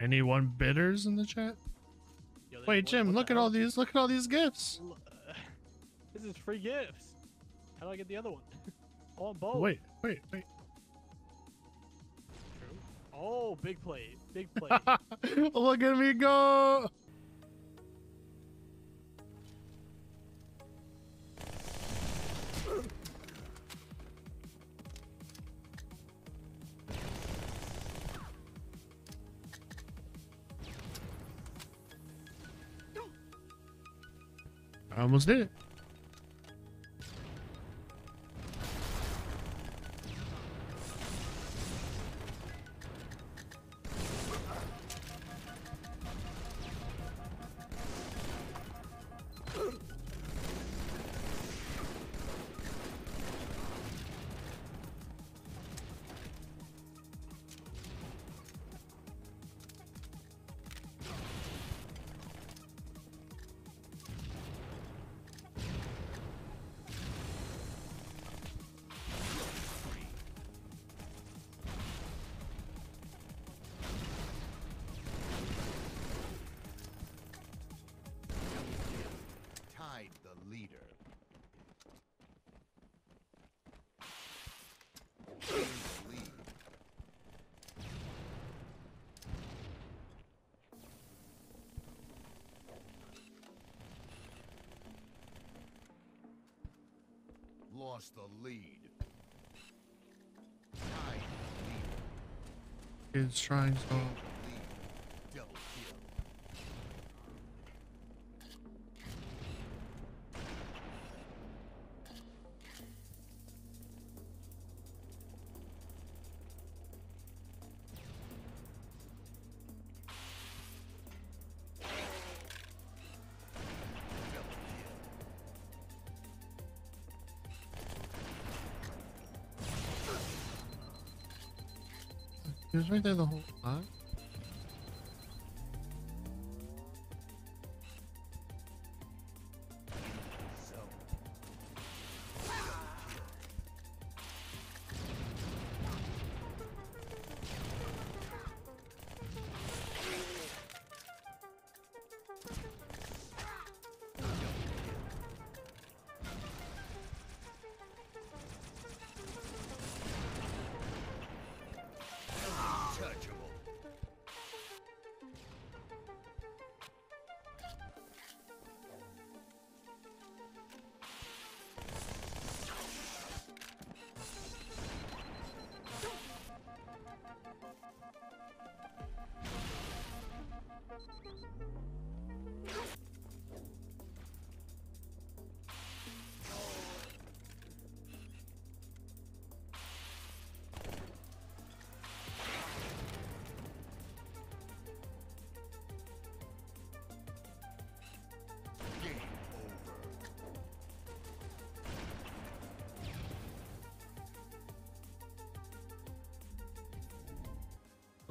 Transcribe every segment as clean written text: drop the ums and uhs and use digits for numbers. Anyone bidders in the chat? Yo, wait, Jim, look at all these. Look at all these gifts. This is free gifts. How do I get the other one? I want both. Wait, wait, wait. True. Oh, big plate. Big plate. Look at me go. I almost did it. Lost the lead. It's trying to. He was right there the whole time.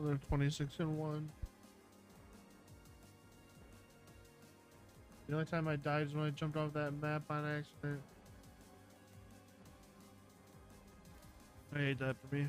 They're 26-1. The only time I died is when I jumped off that map on accident. I hate that for me.